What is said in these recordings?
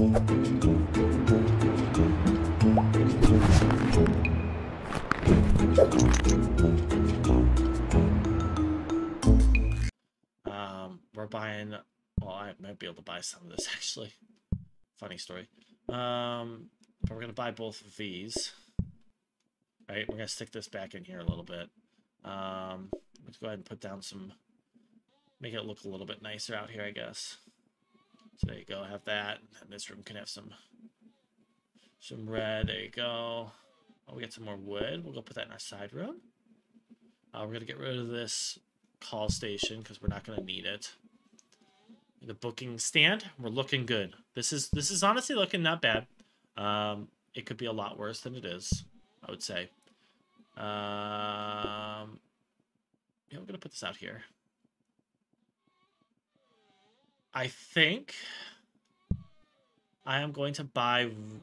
We're buying, well, I might be able to buy some of this actually. Funny story. But we're gonna buy both of these. Right, we're gonna stick this back in here a little bit. Let's go ahead and put down some, make it look a little bit nicer out here, I guess. So there you go, have that. And this room can have some red. There you go. Oh, we got some more wood. We'll go put that in our side room. We're gonna get rid of this call station because we're not gonna need it. The booking stand, we're looking good. This is honestly looking not bad. It could be a lot worse than it is, I would say. Yeah, we're gonna put this out here. I think I am going to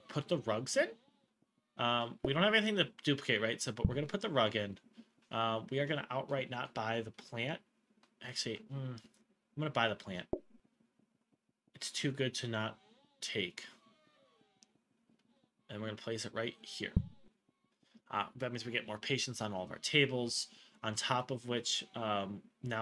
put the rugs in. We don't have anything to duplicate, right? So, but we're gonna put the rug in. We are gonna outright not buy the plant. Actually, I'm gonna buy the plant. It's too good to not take. And we're gonna place it right here. That means we get more patience on all of our tables. On top of which, now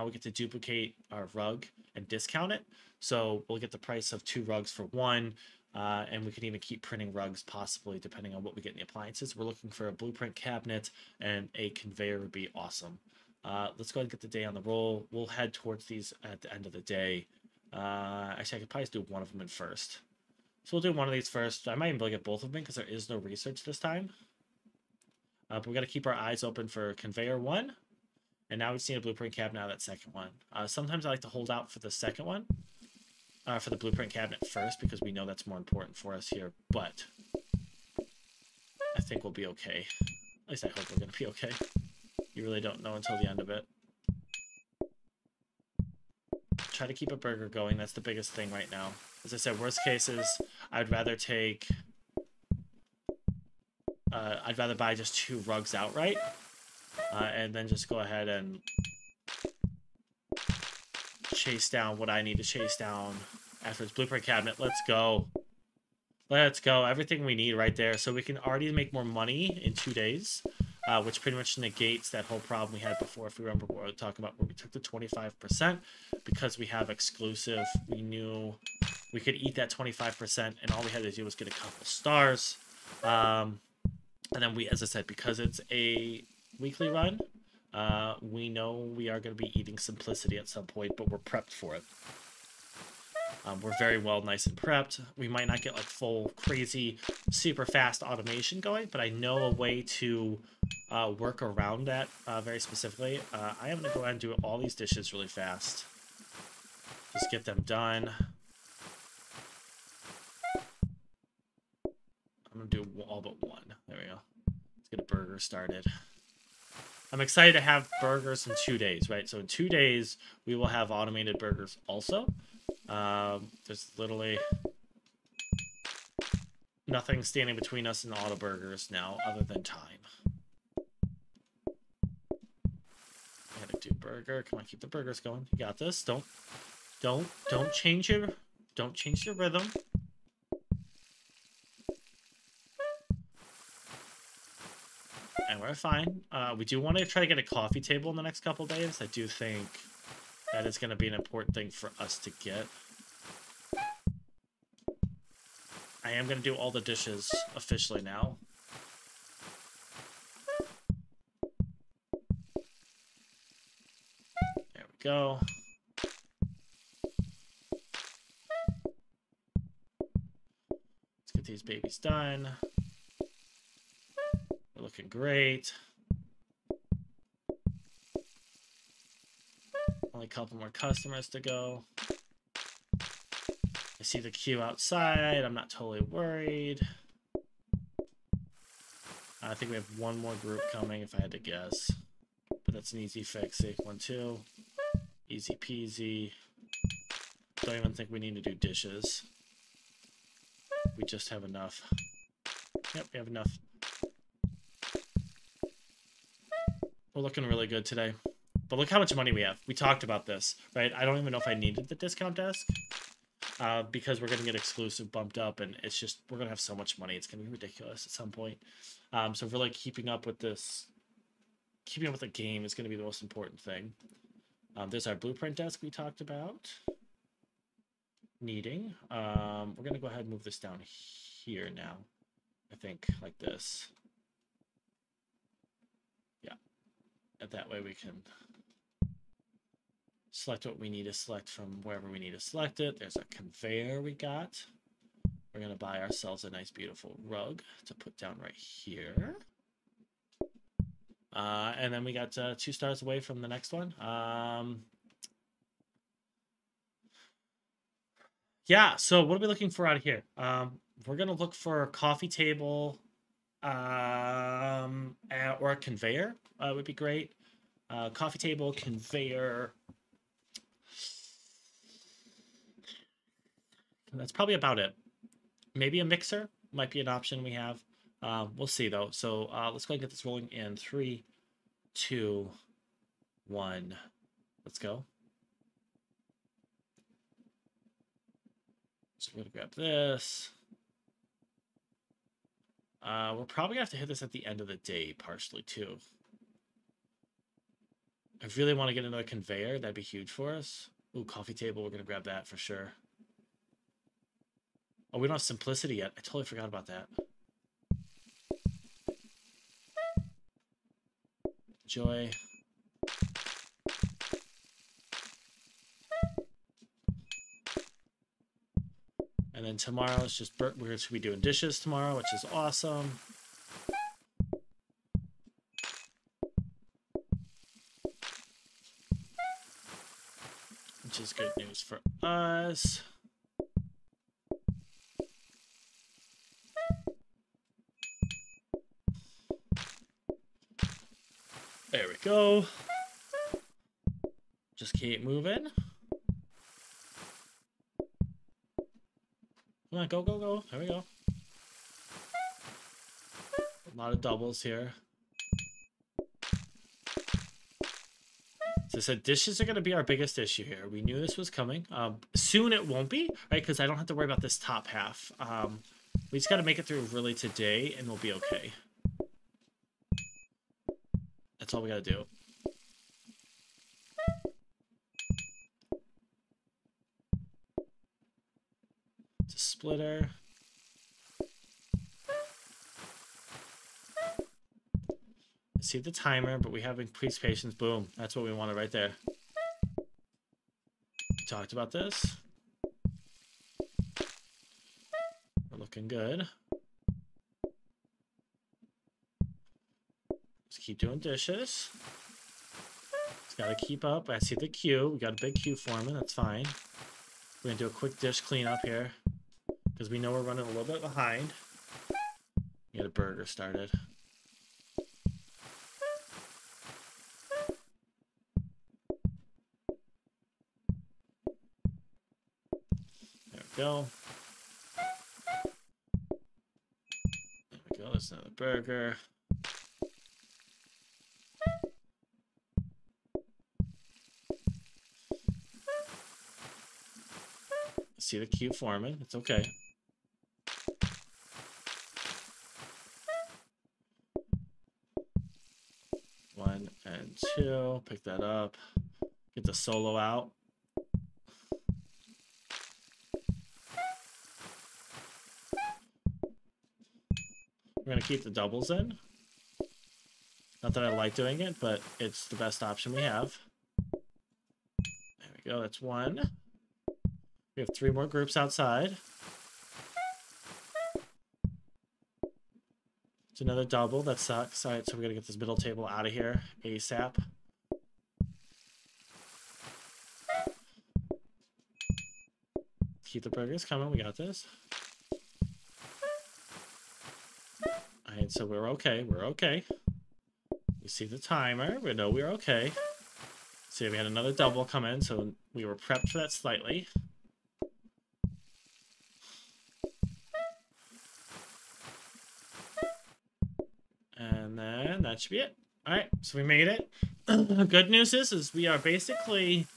we get to duplicate our rug and discount it. So we'll get the price of 2 rugs for 1. And we can even keep printing rugs, possibly, depending on what we get in the appliances. We're looking for a blueprint cabinet, and a conveyor would be awesome. Let's go ahead and get the day on the roll. We'll head towards these at the end of the day. Actually, I could probably just do one of them in first. So we'll do one of these first. I might even get both of them because there is no research this time. But we got to keep our eyes open for conveyor 1. And now we've seen a blueprint cabinet out of that second one. Sometimes I like to hold out for the second one. For the blueprint cabinet first, because we know that's more important for us here, but I think we'll be okay. At least I hope we're gonna be okay. You really don't know until the end of it. Try to keep a burger going. That's the biggest thing right now. As I said, worst cases, I'd rather take... I'd rather buy just 2 rugs outright, and then just go ahead and chase down what I need to chase down after this blueprint cabinet. Let's go. Let's go. Everything we need right there. So we can already make more money in 2 days, which pretty much negates that whole problem we had before, if we remember what we were talking about, where we took the 25% because we have exclusive. We knew we could eat that 25%, and all we had to do was get a couple stars. And then we, as I said, because it's a weekly run, we know we are going to be eating simplicity at some point, but we're prepped for it. We're very well, nice and prepped. We might not get like full, crazy, super fast automation going, but I know a way to work around that very specifically. I am going to go ahead and do all these dishes really fast. Just get them done. I'm going to do all but one. There we go. Let's get a burger started. I'm excited to have burgers in 2 days, right? So in 2 days, we will have automated burgers also. There's literally nothing standing between us and auto burgers now other than time. I gotta do burger. Come on, keep the burgers going. You got this. Don't change your, rhythm. And we're fine. We do want to try to get a coffee table in the next couple days. I do think that is going to be an important thing for us to get. I am going to do all the dishes officially now. There we go. Let's get these babies done. Looking great. Only a couple more customers to go. I see the queue outside. I'm not totally worried. I think we have one more group coming if I had to guess. But that's an easy fix. Safe 1, 2. Easy peasy. Don't even think we need to do dishes. We just have enough. Yep, we have enough. We're looking really good today. But look how much money we have. We talked about this, right? I don't even know if I needed the discount desk. because we're going to get exclusive bumped up, and it's just, we're going to have so much money. It's going to be ridiculous at some point. So for like keeping up with this, keeping up with the game is going to be the most important thing. There's our blueprint desk we talked about needing. We're going to go ahead and move this down here now. I think like this. Yeah. And that way we can select what we need to select from wherever we need to select it. There's a conveyor we got. We're going to buy ourselves a nice, beautiful rug to put down right here. And then we got 2 stars away from the next one. Yeah, so what are we looking for out of here? We're going to look for a coffee table or a conveyor would be great. Coffee table, conveyor. That's probably about it. Maybe a mixer might be an option we have. We'll see, though. So let's go ahead and get this rolling in 3, 2, 1. Let's go. So we're going to grab this. We're probably going to have to hit this at the end of the day, partially, too. I really want to get another conveyor. That'd be huge for us. Ooh, coffee table. We're going to grab that for sure. Oh, we don't have simplicity yet. I totally forgot about that. Joy. And then tomorrow it's just Bert. We're going to be doing dishes tomorrow, which is awesome. Which is good news for us. There we go. Just keep moving. Come on, go, go, go. There we go. A lot of doubles here. So I said dishes are going to be our biggest issue here. We knew this was coming. Soon it won't be, right? Because I don't have to worry about this top half. We just got to make it through really today, and we'll be okay. That's all we gotta do. It's a splitter. I see the timer, but we have increased patience. Boom. That's what we wanted right there. We talked about this. We're looking good. Keep doing dishes. It's got to keep up. I see the queue. We got a big queue forming. That's fine. We're going to do a quick dish cleanup here because we know we're running a little bit behind. Get a burger started. There we go. There we go. There's another burger. See the queue forming. It's okay. One and two. Pick that up. Get the solo out. We're going to keep the doubles in. Not that I like doing it, but it's the best option we have. There we go. That's one. We have 3 more groups outside. It's another double. That sucks. All right, so we got to get this middle table out of here ASAP. Keep the burgers coming. We got this. All right, so we're okay. We're okay. We see the timer. We know we're okay. See, we had another double come in, so we were prepped for that slightly. And then that should be it. All right, so we made it. The good news is we are basically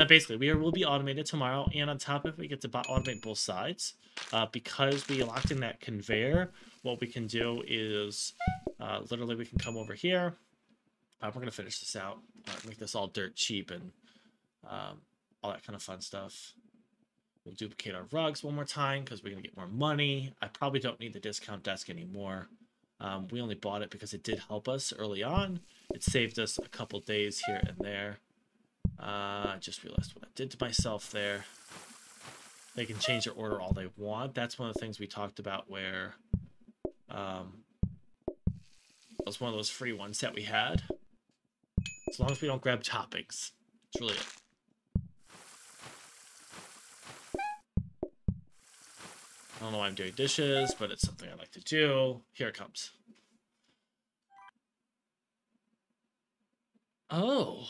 Now, basically, we will be automated tomorrow, and on top of it, we get to automate both sides. Because we locked in that conveyor, what we can do is literally we can come over here. We're going to finish this out, make this all dirt cheap and all that kind of fun stuff. We'll duplicate our rugs one more time because we're going to get more money. I probably don't need the discount desk anymore. We only bought it because it did help us early on. It saved us a couple days here and there. I just realized what I did to myself there. They can change their order all they want. That's one of the things we talked about where it was one of those free ones that we had. As long as we don't grab toppings. That's really it. I don't know why I'm doing dishes, but it's something I like to do. Here it comes. Oh.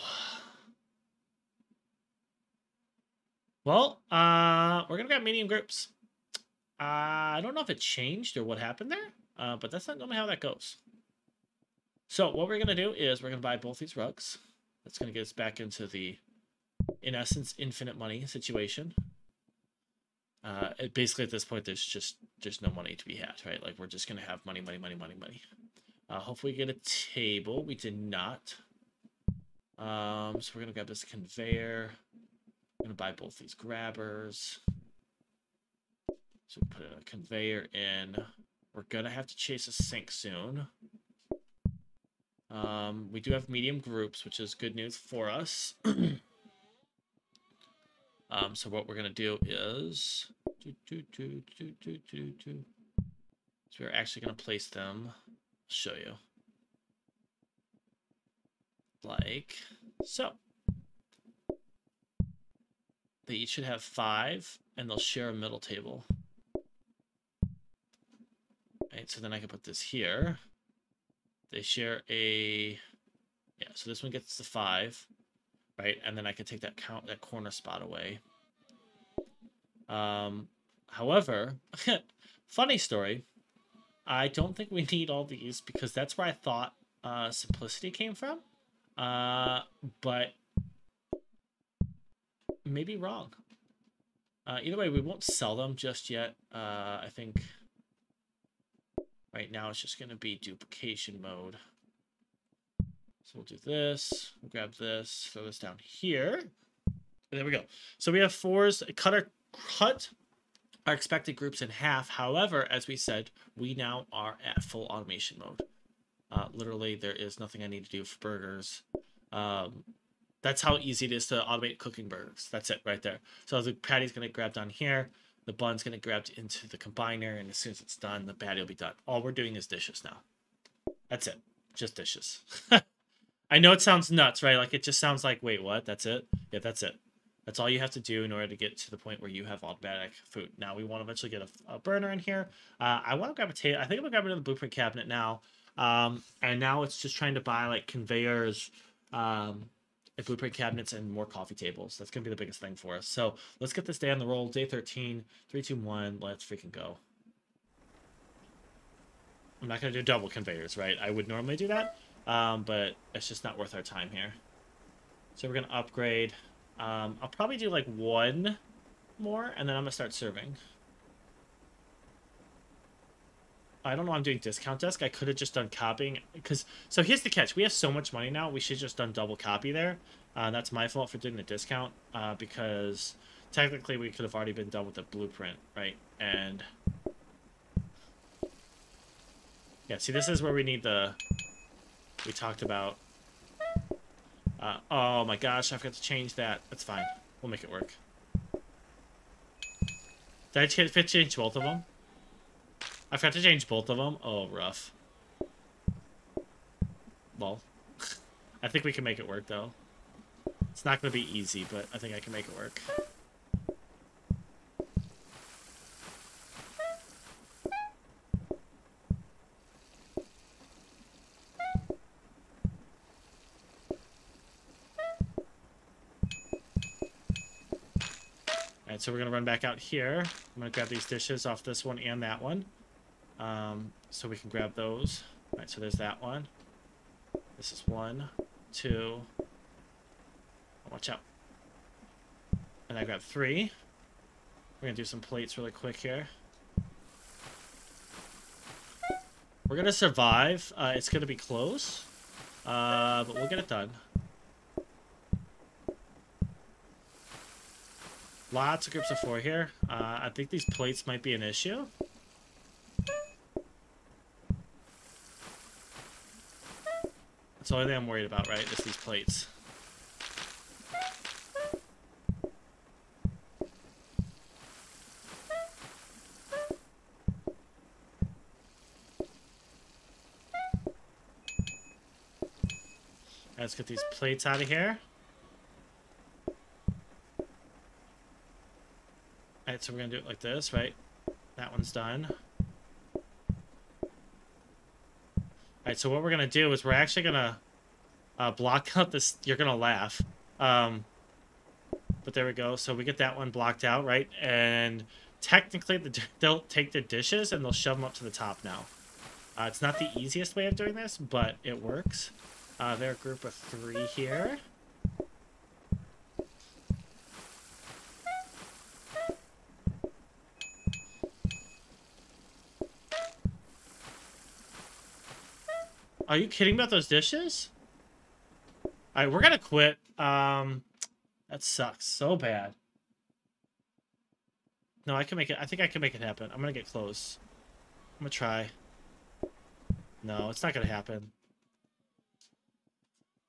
Well, we're going to grab medium groups. I don't know if it changed or what happened there, but that's not normally how that goes. So what we're going to do is we're going to buy both these rugs. That's going to get us back into the, in essence, infinite money situation. Basically, at this point, there's no money to be had, right? Like, we're just going to have money, money, money, money, money. Hopefully, we get a table. We did not. So we're going to grab this conveyor. I'm going to buy both these grabbers. So put a conveyor in. We're going to have to chase a sink soon. We do have medium groups, which is good news for us. So what we're going to do is so we're actually going to place them. I'll show you. Like so. They each should have 5, and they'll share a middle table. Right, so then I can put this here. They share a... Yeah, so this one gets the 5. Right, and then I can take that corner spot away. However, funny story, I don't think we need all these because that's where I thought simplicity came from, but maybe wrong. Either way, we won't sell them just yet. I think right now it's just going to be duplication mode. So we'll do this, we'll grab this, throw this down here, and there we go. So we have 4s, cut our expected groups in half. However, as we said, we now are at full automation mode. Literally, there is nothing I need to do for burgers. That's how easy it is to automate cooking burgers. That's it right there. So the patty's going to grab down here. The bun's going to grab into the combiner. And as soon as it's done, the patty will be done. All we're doing is dishes now. That's it. Just dishes. I know it sounds nuts, right? Like, it just sounds like, wait, what? That's it? Yeah, that's it. That's all you have to do in order to get to the point where you have automatic food. Now, we want to eventually get a burner in here. I want to grab a table. I think I'm going to grab another blueprint cabinet now. And now it's just trying to buy, like, conveyors, blueprint cabinets, and more coffee tables. That's going to be the biggest thing for us. So let's get this day on the roll. Day 13. 3, 2, 1. Let's freaking go. I'm not going to do double conveyors, right? I would normally do that. But it's just not worth our time here. So we're going to upgrade. I'll probably do like 1 more, and then I'm going to start serving. I don't know why I'm doing discount desk. I could have just done copying. So here's the catch. We have so much money now. We should have just done double copy there. That's my fault for doing the discount, because technically we could have already been done with the blueprint, right? And... yeah, see, this is where we need the... we talked about oh my gosh, I forgot to change that. That's fine, we'll make it work. Did I change both of them? I forgot to change both of them. Oh, rough. Well, I think we can make it work though. It's not gonna be easy, but I think I can make it work. So we're going to run back out here. I'm going to grab these dishes off this one and that one. So we can grab those. All right, so there's that one. This is 1, 2. Oh, watch out. And I grabbed 3. We're going to do some plates really quick here. We're going to survive. It's going to be close. But we'll get it done. Lots of groups of 4 here. I think these plates might be an issue. That's the only thing I'm worried about, right? Is these plates. Let's get these plates out of here. Alright, so we're going to do it like this, right? That one's done. Alright, so what we're going to do is we're actually going to block out this... You're going to laugh. But there we go. So we get that one blocked out, right? And technically, they'll take the dishes and they'll shove them up to the top now. It's not the easiest way of doing this, but it works. They're a group of 3 here. Are you kidding about those dishes? All right, we're gonna quit. That sucks so bad. No, I can make it. I think I can make it happen. I'm gonna get close. I'm gonna try. No, it's not gonna happen.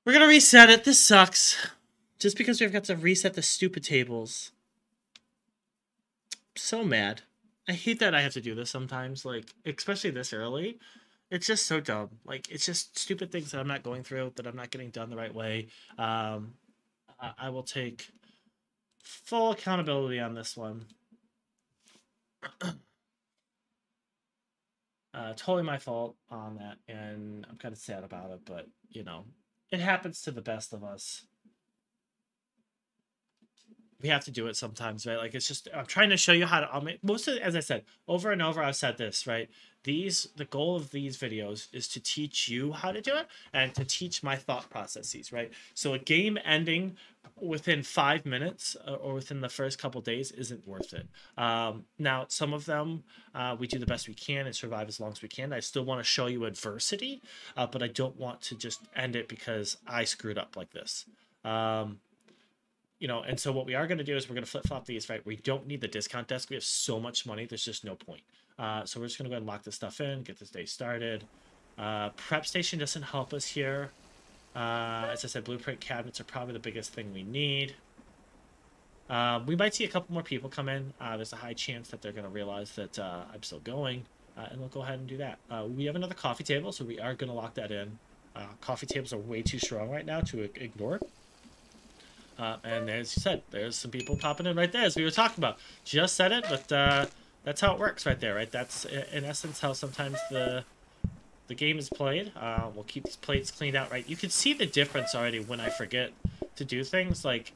We're gonna reset it. This sucks. Just because we've got to reset the stupid tables. I'm so mad. I hate that I have to do this sometimes, like, especially this early. It's just so dumb. Like, it's just stupid things that I'm not going through, that I'm not getting done the right way. I will take full accountability on this one. Totally my fault on that, and I'm kind of sad about it, but, you know. It happens to the best of us. We have to do it sometimes, right? Like, it's just, I'm trying to show you how to, most of, as I said, over and over, I've said this, right? The goal of these videos is to teach you how to do it and to teach my thought processes, right? So a game ending within 5 minutes or within the first couple days isn't worth it. Now, some of them, we do the best we can and survive as long as we can. I still want to show you adversity, but I don't want to just end it because I screwed up like this. You know, and so what we are going to do is we're going to flip-flop these, right? We don't need the discount desk. We have so much money. There's just no point. So we're just going to go ahead and lock this stuff in, get this day started. Prep station doesn't help us here. As I said, blueprint cabinets are probably the biggest thing we need. We might see a couple more people come in. There's a high chance that they're going to realize that I'm still going, and we'll go ahead and do that. We have another coffee table, so we are going to lock that in. Coffee tables are way too strong right now to ignore. And as you said, there's some people popping in right there, as we were talking about. Just said it, but that's how it works right there, right? That's, in essence, how sometimes the game is played. We'll keep these plates cleaned out, right? You can see the difference already when I forget to do things. Like,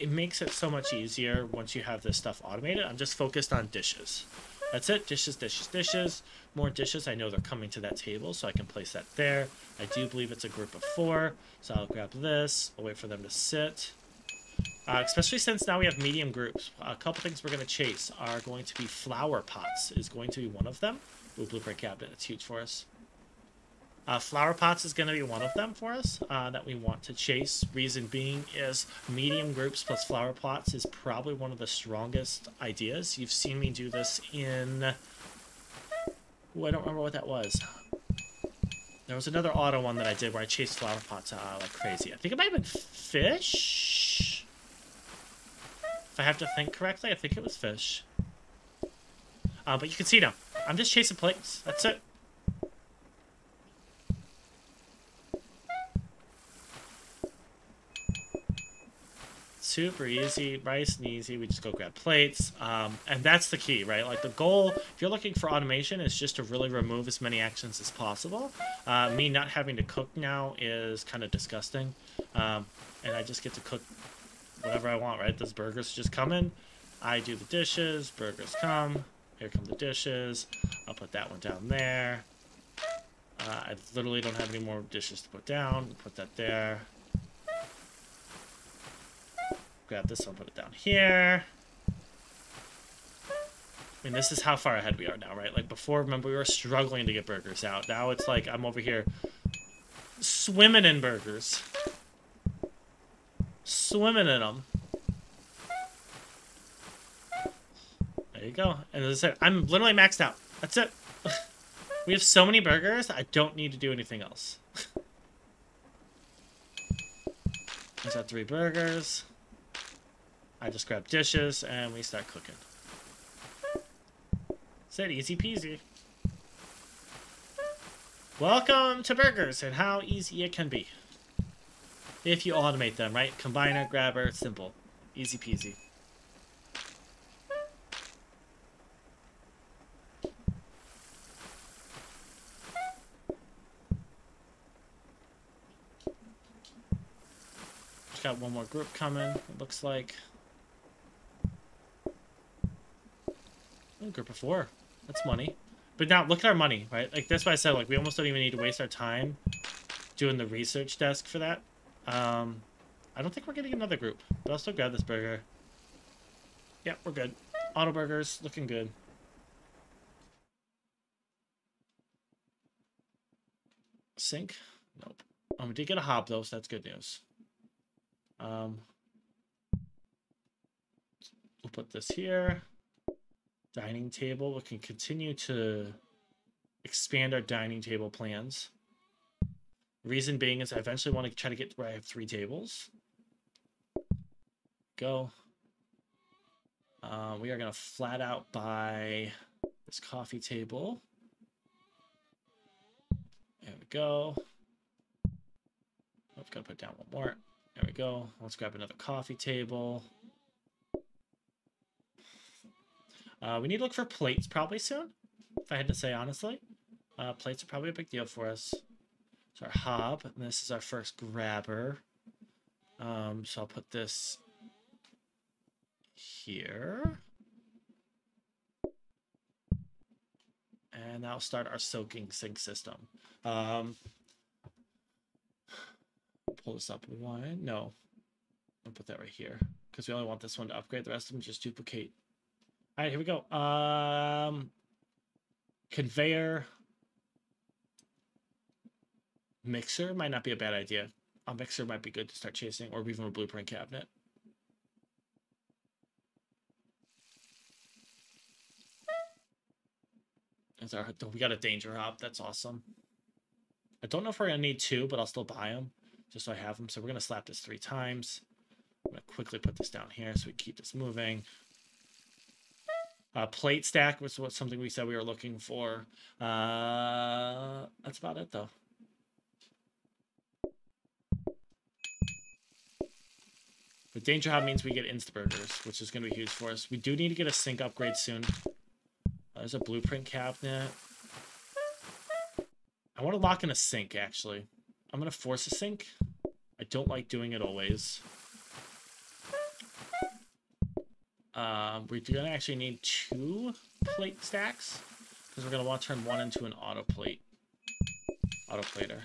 it makes it so much easier once you have this stuff automated. I'm just focused on dishes. That's it. Dishes, dishes, dishes. More dishes. I know they're coming to that table, so I can place that there. I do believe it's a group of 4, so I'll grab this. I'll wait for them to sit. Especially since now we have medium groups. A couple things we're going to chase are going to be flower pots is going to be one of them. Ooh, blueprint cabinet. That's huge for us. Flower pots is going to be one of them for us that we want to chase. Reason being is medium groups plus flower pots is probably one of the strongest ideas. You've seen me do this in... Ooh, I don't remember what that was. There was another auto one that I did where I chased flower pots like crazy. I think it might have been fish? If I have to think correctly, I think it was fish. But you can see now, I'm just chasing plates. That's it. Super easy, nice and easy. We just go grab plates, and that's the key, right? Like, the goal, if you're looking for automation, is just to really remove as many actions as possible. Me not having to cook now is kind of disgusting, and I just get to cook whatever I want, right? Those burgers just come in. I do the dishes, burgers come. Here come the dishes. I'll put that one down there. I literally don't have any more dishes to put down. Put that there. Grab this one, put it down here. I mean, this is how far ahead we are now, right? Like before, remember, we were struggling to get burgers out. Now it's like I'm over here swimming in burgers. Swimming in them. There you go. And as I said, I'm literally maxed out. That's it. We have so many burgers, I don't need to do anything else. Is that 3 burgers? I just grab dishes and we start cooking. That's it, easy peasy. Welcome to burgers and how easy it can be. If you automate them, right? Combiner, grabber, simple. Easy peasy. Got one more group coming, it looks like. Ooh, group of 4. That's money. But now look at our money, right? Like that's why I said, like, we almost don't even need to waste our time doing the research desk for that. I don't think we're getting another group, but I'll still grab this burger. Yeah, we're good. Auto burgers looking good. Sink? Nope. We did get a hob though, so that's good news. We'll put this here. Dining table. We can continue to expand our dining table plans. Reason being is I eventually want to try to get where I have 3 tables. Go. We are going to flat out buy this coffee table. There we go. I've got to put down one more. There we go. Let's grab another coffee table. We need to look for plates probably soon, if I had to say honestly. Plates are probably a big deal for us. It's our hob, and this is our first grabber. So I'll put this here. And that'll start our soaking sink system. Pull this up one. No, I'll put that right here because we only want this one to upgrade. The rest of them just duplicate. All right, here we go. Conveyor mixer might not be a bad idea. A mixer might be good to start chasing, or even a blueprint cabinet. We got a danger hop. That's awesome. I don't know if we're gonna need 2, but I'll still buy them. Just so I have them. So we're going to slap this 3 times. I'm going to quickly put this down here so we keep this moving. Plate stack was something we said we were looking for. That's about it, though. But Danger Hub means we get Instaburgers, which is going to be huge for us. We do need to get a sink upgrade soon. There's a blueprint cabinet. I want to lock in a sink, actually. I'm going to force a sink. I don't like doing it always. We're going to actually need 2 plate stacks because we're going to want to turn 1 into an auto plate. Auto plater.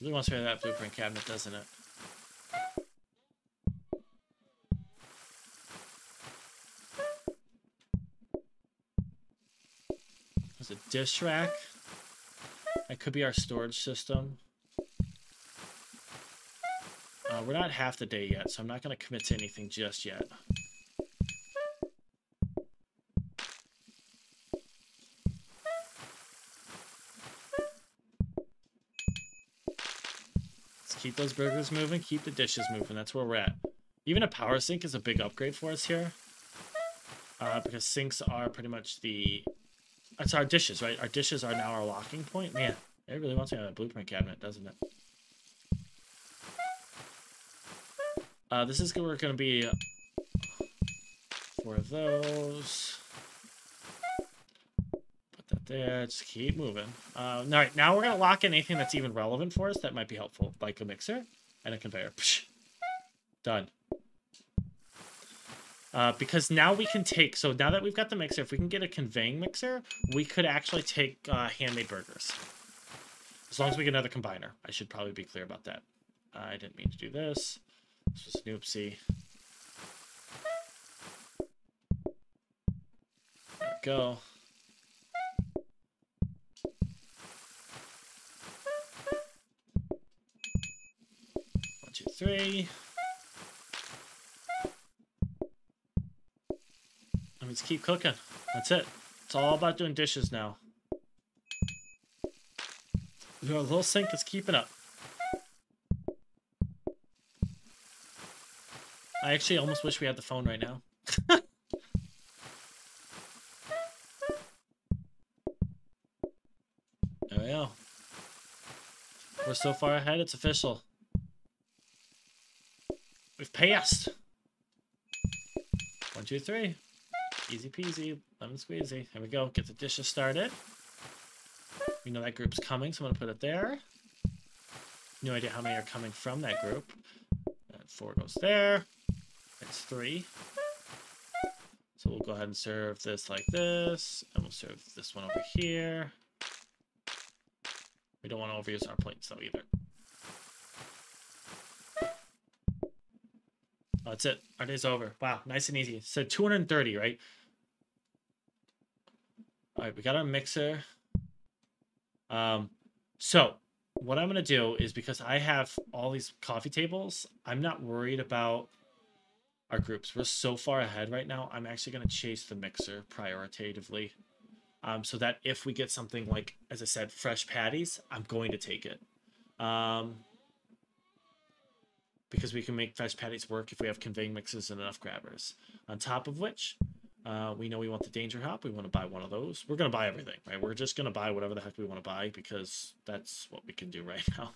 Really wants to hear that blueprint cabinet, doesn't it? Dish rack. That could be our storage system. We're not half the day yet, so I'm not going to commit to anything just yet. Let's keep those burgers moving, keep the dishes moving. That's where we're at. Even a power sink is a big upgrade for us here. Because sinks are pretty much the... That's our dishes, right? Our dishes are now our locking point. Man, it really wants to have a blueprint cabinet, doesn't it? This is where we're going to be 4 of those. Put that there. Just keep moving. All right, now we're going to lock in anything that's even relevant for us that might be helpful, like a mixer and a conveyor. Psh, done. Because now we can take, so now that we've got the mixer, if we can get a conveying mixer, we could actually take handmade burgers. As long as we get another combiner. I should probably be clear about that. I didn't mean to do this. This was Snoopsy. There we go. One, two, three. I mean, just keep cooking. That's it. It's all about doing dishes now. The little sink is keeping up. I actually almost wish we had the phone right now. There we go. We're so far ahead, it's official. We've passed. One, two, three. Easy peasy, lemon squeezy. There we go. Get the dishes started. We know that group's coming, so I'm going to put it there. No idea how many are coming from that group. And four goes there. That's three. So we'll go ahead and serve this like this. And we'll serve this one over here. We don't want to overuse our plates, though, either. Oh, that's it. Our day's over. Wow, nice and easy. So 230, right? All right, we got our mixer. So what I'm going to do is, because I have all these coffee tables, I'm not worried about our groups. We're so far ahead right now. I'm actually going to chase the mixer prioritatively, so that if we get something like, as I said, fresh patties, I'm going to take it, because we can make fresh patties work if we have conveying mixes and enough grabbers. On top of which, we know we want the Danger Hop. We want to buy one of those. We're going to buy everything, right? We're just going to buy whatever the heck we want to buy because that's what we can do right now.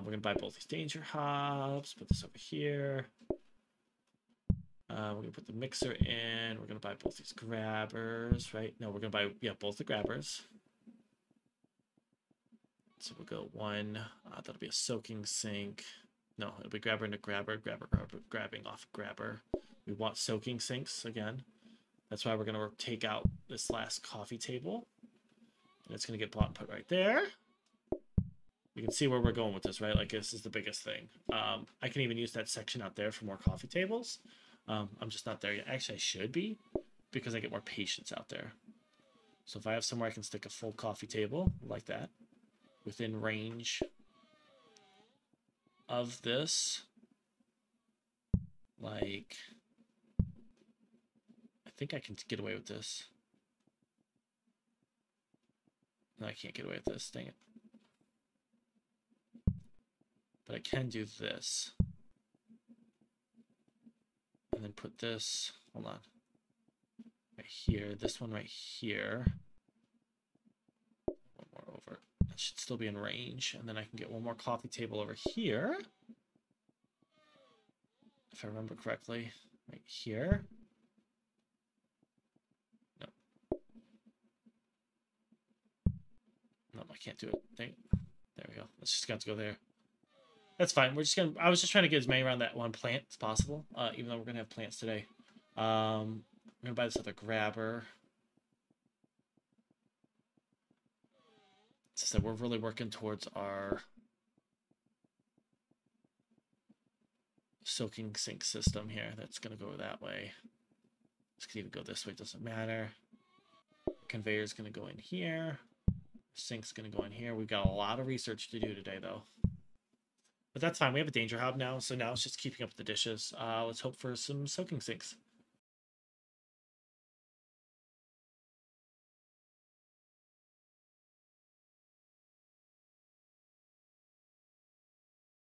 We're going to buy both these Danger Hops. Put this over here. We're going to put the mixer in. We're going to buy both these grabbers, right? No, we're going to buy, yeah, both the grabbers. So we'll go one. That'll be a soaking sink. No, it'll be grabber into grabber, grabbing off grabber. We want soaking sinks again. That's why we're going to take out this last coffee table. And it's going to get bought and put right there. You can see where we're going with this, right? Like, this is the biggest thing. I can even use that section out there for more coffee tables. I'm just not there yet. Actually, I should be, because I get more patients out there. So if I have somewhere I can stick a full coffee table like that within range of this, like... I think I can get away with this. No, I can't get away with this, dang it. But I can do this. And then put this, hold on, right here, this one right here. One more over. That should still be in range. And then I can get one more coffee table over here. If I remember correctly, right here. No, I can't do it. Dang. There we go. Let's just got to go there. That's fine. We're just gonna. I was just trying to get as many around that one plant as possible. Even though we're gonna have plants today. We're gonna buy this other grabber. So we're really working towards our soaking sink system here. That's gonna go that way. This could even go this way. Doesn't matter. Conveyor's gonna go in here. Sink's gonna go in here. We've got a lot of research to do today, though, but that's fine. We have a Danger Hob now, so now it's just keeping up with the dishes. Let's hope for some soaking sinks.